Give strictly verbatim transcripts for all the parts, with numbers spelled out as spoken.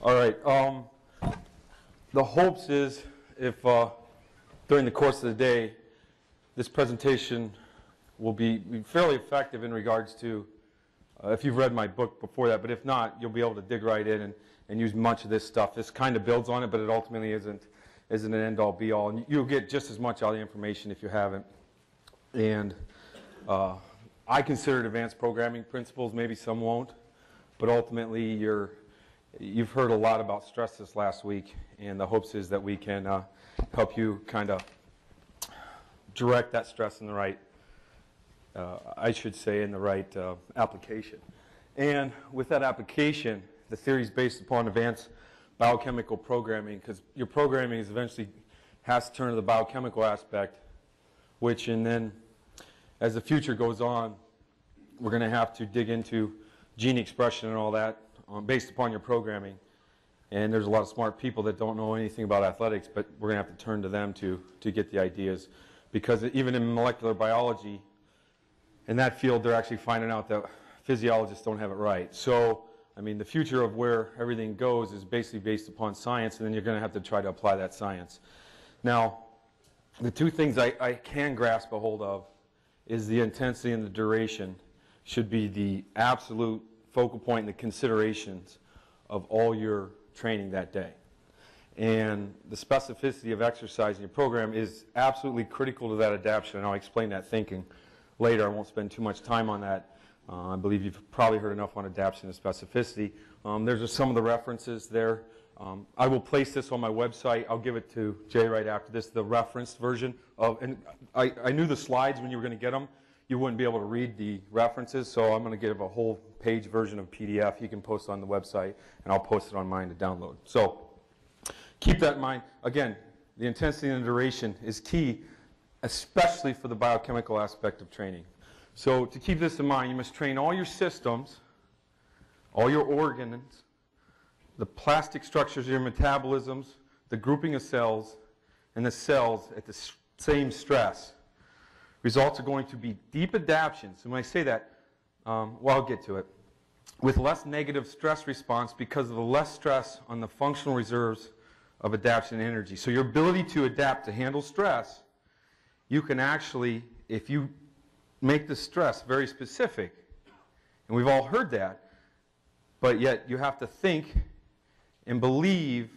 All right. Um, the hopes is if uh, during the course of the day, this presentation will be fairly effective in regards to uh, if you've read my book before that, but if not, you'll be able to dig right in and, and use much of this stuff. This kind of builds on it, but it ultimately isn't isn't an end all be all, and you'll get just as much out of the information if you haven't. And uh, I consider it advanced programming principles. Maybe some won't, but ultimately you're you've heard a lot about stress this last week, and the hopes is that we can uh, help you kind of direct that stress in the right, uh, I should say, in the right uh, application. And with that application, the theory is based upon advanced biochemical programming, because your programming is eventually has to turn to the biochemical aspect, which, and then as the future goes on, we're going to have to dig into gene expression and all that um, based upon your programming. And there's a lot of smart people that don't know anything about athletics, but we're going to have to turn to them to, to get the ideas. Because even in molecular biology, in that field, they're actually finding out that physiologists don't have it right. So, I mean, the future of where everything goes is basically based upon science, and then you're going to have to try to apply that science. Now, the two things I, I can grasp a hold of is the intensity and the duration should be the absolute focal point and the considerations of all your training that day. And the specificity of exercise in your program is absolutely critical to that adaptation, and I'll explain that thinking later. I won't spend too much time on that. Uh, I believe you've probably heard enough on adaptation and specificity. Um, there's just some of the references there. Um, I will place this on my website. I'll give it to Jay right after this, the referenced version of, and I, I knew the slides when you were going to get them. You wouldn't be able to read the references, so I'm going to give a whole page version of P D F. You can post on the website, and I'll post it on mine to download. So keep that in mind. Again, the intensity and the duration is key, especially for the biochemical aspect of training. So to keep this in mind, you must train all your systems, all your organs, the plastic structures of your metabolisms, the grouping of cells, and the cells at the same stress. Results are going to be deep adaptations. And when I say that, um, well, I'll get to it, with less negative stress response because of the less stress on the functional reserves of adaptation energy. So your ability to adapt to handle stress, you can actually, if you make the stress very specific, and we've all heard that, but yet you have to think and believe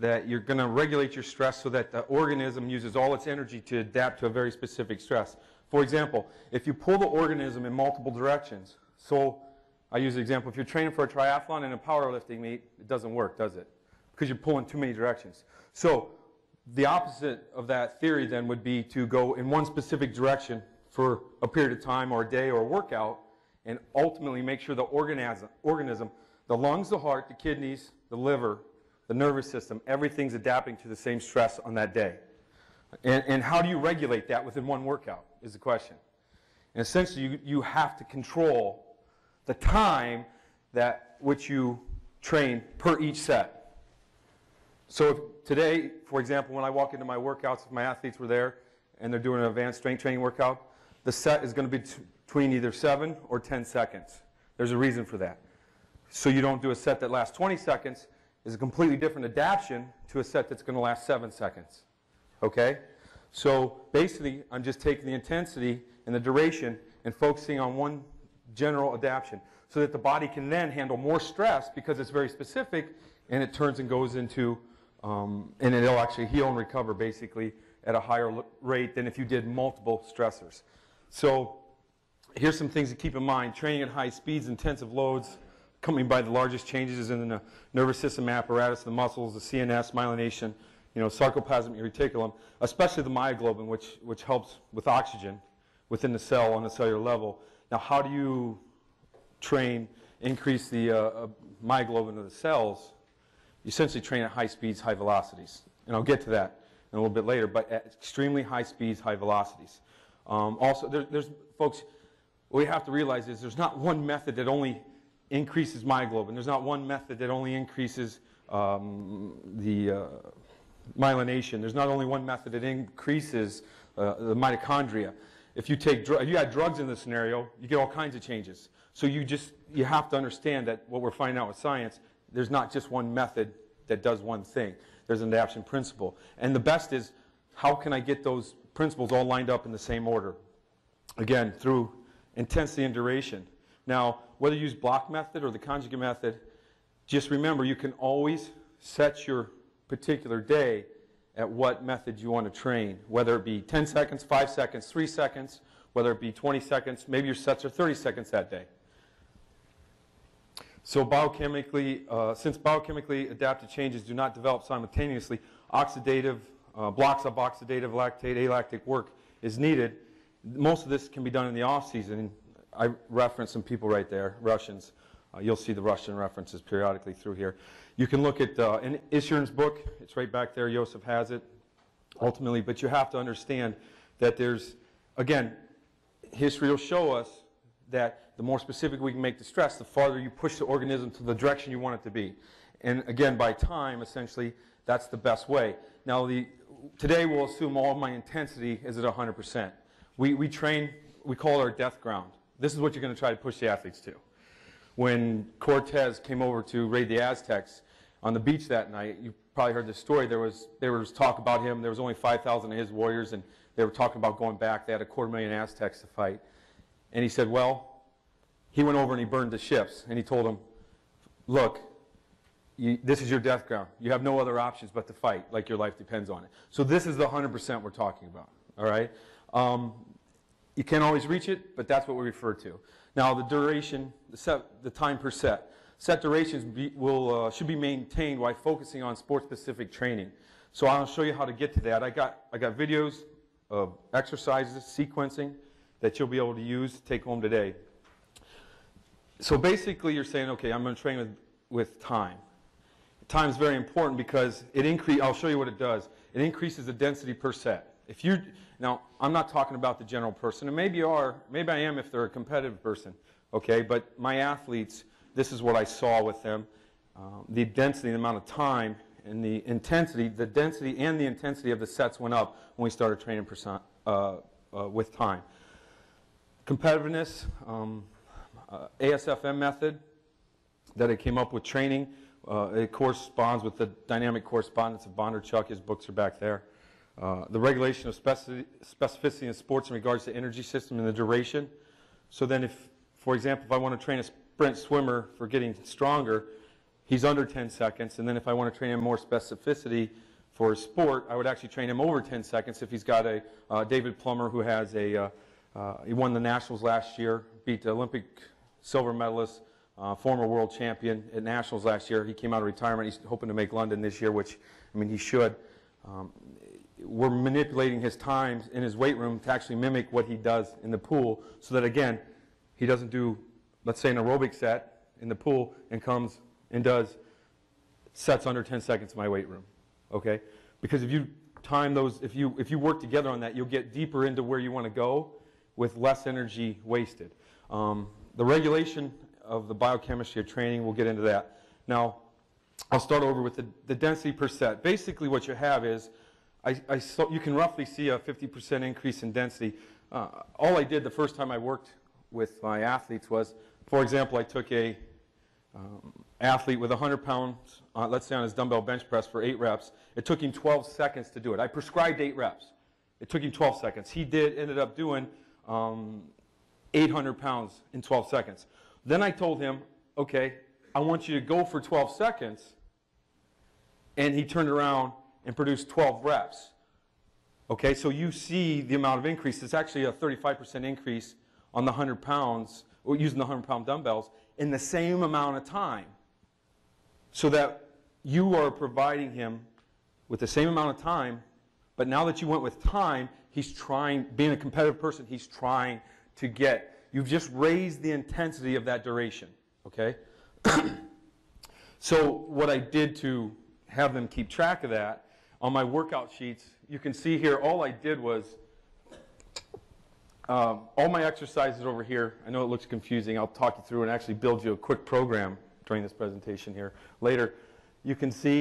that you're going to regulate your stress so that the organism uses all its energy to adapt to a very specific stress. For example, if you pull the organism in multiple directions, so I use the example, if you're training for a triathlon and a powerlifting meet, it doesn't work, does it? Because you're pulling too many directions. So the opposite of that theory then would be to go in one specific direction for a period of time or a day or a workout, and ultimately make sure the organism, organism, the lungs, the heart, the kidneys, the liver, the nervous system, everything's adapting to the same stress on that day. And, and how do you regulate that within one workout is the question. And essentially, you, you have to control the time that which you train per each set. So if today, for example, when I walk into my workouts, if my athletes were there and they're doing an advanced strength training workout, the set is going to be between either seven or ten seconds. There's a reason for that. So you don't do a set that lasts twenty seconds. It's a completely different adaptation to a set that's going to last seven seconds. Okay? So basically, I'm just taking the intensity and the duration and focusing on one general adaptation so that the body can then handle more stress because it's very specific, and it turns and goes into, um, and it'll actually heal and recover basically at a higher rate than if you did multiple stressors. So here's some things to keep in mind. Training at high speeds, intensive loads, accompanied by the largest changes in the nervous system apparatus, the muscles, the C N S, myelination, you know, sarcoplasmic reticulum, especially the myoglobin, which, which helps with oxygen within the cell on a cellular level. Now, how do you train, increase the uh, myoglobin of the cells? You essentially train at high speeds, high velocities. And I'll get to that in a little bit later, but at extremely high speeds, high velocities. Um, also, there, there's, folks, what we have to realize is there's not one method that only increases myoglobin. There's not one method that only increases um, the uh, myelination. There's not only one method that increases uh, the mitochondria. If you take dr if you add drugs in this scenario, you get all kinds of changes. So you just you have to understand that what we're finding out with science, there's not just one method that does one thing. There's an adaptation principle. And the best is, how can I get those principles all lined up in the same order? Again, through intensity and duration. Now, whether you use block method or the conjugate method, just remember you can always set your particular day at what method you want to train, whether it be ten seconds, five seconds, three seconds, whether it be twenty seconds, maybe your sets are thirty seconds that day. So biochemically, uh, since biochemically adaptive changes do not develop simultaneously, oxidative, uh, blocks of oxidative, lactate, alactic work is needed. Most of this can be done in the off season. I reference some people right there, Russians. Uh, you'll see the Russian references periodically through here. You can look at uh, in Ishern's book. It's right back there. Yosef has it ultimately. But you have to understand that there's, again, history will show us that the more specific we can make the stress, the farther you push the organism to the direction you want it to be. And again, by time, essentially, that's the best way. Now, the, today we'll assume all my intensity is at one hundred percent. We, we train, we call it our death ground. This is what you're going to try to push the athletes to. When Cortez came over to raid the Aztecs on the beach that night, you probably heard this story. There was, there was talk about him. There was only five thousand of his warriors, and they were talking about going back. They had a quarter million Aztecs to fight. And he said, well, he went over and he burned the ships. And he told them, look, you, this is your death ground. You have no other options but to fight, like your life depends on it. So this is the one hundred percent we're talking about, all right? Um, you can't always reach it, but that's what we refer to. Now, the duration, the, set, the time per set. Set durations be, will, uh, should be maintained while focusing on sport-specific training. So I'll show you how to get to that. I got, I got videos of exercises, sequencing, that you'll be able to use, take home today. So basically you're saying, okay, I'm going to train with, with time. Time is very important because it increase. I'll show you what it does. It increases the density per set. If you, now, I'm not talking about the general person, and maybe you are, maybe I am if they're a competitive person, okay, but my athletes, this is what I saw with them, um, the density, the amount of time, and the intensity, the density and the intensity of the sets went up when we started training percent, uh, uh, with time. Competitiveness, um, uh, A S F M method that I came up with training. Uh, it corresponds with the dynamic correspondence of Bondarchuk. His books are back there. Uh, the regulation of speci specificity in sports in regards to energy system and the duration. So then if, for example, if I want to train a sprint swimmer for getting stronger, he's under ten seconds. And then if I want to train him more specificity for his sport, I would actually train him over ten seconds if he's got a uh, David Plummer who has a uh, Uh, he won the Nationals last year, beat the Olympic silver medalist, uh, former world champion at Nationals last year. He came out of retirement. He's hoping to make London this year, which, I mean, he should. Um, we're manipulating his times in his weight room to actually mimic what he does in the pool so that, again, he doesn't do, let's say, an aerobic set in the pool and comes and does sets under ten seconds in my weight room, okay? Because if you time those, if you, if you work together on that, you'll get deeper into where you want to go with less energy wasted. Um, the regulation of the biochemistry of training, we'll get into that. Now, I'll start over with the, the density per set. Basically what you have is, I, I so, you can roughly see a fifty percent increase in density. Uh, all I did the first time I worked with my athletes was, for example, I took a um, athlete with one hundred pounds, uh, let's say on his dumbbell bench press for eight reps. It took him twelve seconds to do it. I prescribed eight reps. It took him twelve seconds. He did, ended up doing Um, eight hundred pounds in twelve seconds. Then I told him, okay, I want you to go for twelve seconds. And he turned around and produced twelve reps. Okay, so you see the amount of increase. It's actually a thirty-five percent increase on the one hundred pounds, or using the one hundred pound dumbbells, in the same amount of time. So that you are providing him with the same amount of time, but now that you went with time, he's trying, being a competitive person, he's trying to get, you've just raised the intensity of that duration, okay? So what I did to have them keep track of that, on my workout sheets, you can see here, all I did was, um, all my exercises over here, I know it looks confusing, I'll talk you through and actually build you a quick program during this presentation here later. You can see,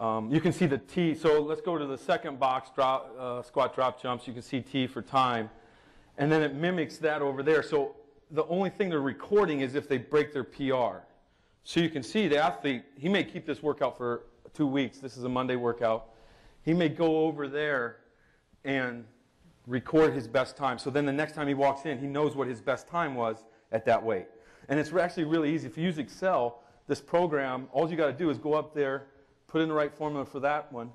Um, you can see the T. So let's go to the second box, drop, uh, squat drop jumps. You can see T for time. And then it mimics that over there. So the only thing they're recording is if they break their P R. So you can see the athlete, he may keep this workout for two weeks. This is a Monday workout. He may go over there and record his best time. So then the next time he walks in, he knows what his best time was at that weight. And it's actually really easy. If you use Excel, this program, all you got to do is go up there, put in the right formula for that one,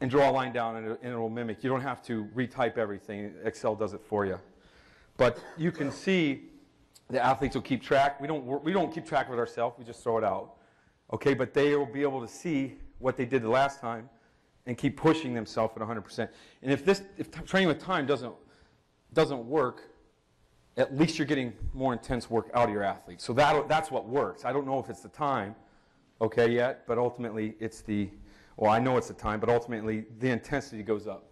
and draw a line down, and it'll, and it'll mimic. You don't have to retype everything. Excel does it for you. But you can see the athletes will keep track. We don't, we don't keep track of it ourselves. We just throw it out. Okay, but they will be able to see what they did the last time and keep pushing themselves at one hundred percent. And if this, if training with time doesn't, doesn't work, at least you're getting more intense work out of your athletes. So that, that's what works. I don't know if it's the time, okay, yet, but ultimately it's the, well, I know it's the time, but ultimately the intensity goes up.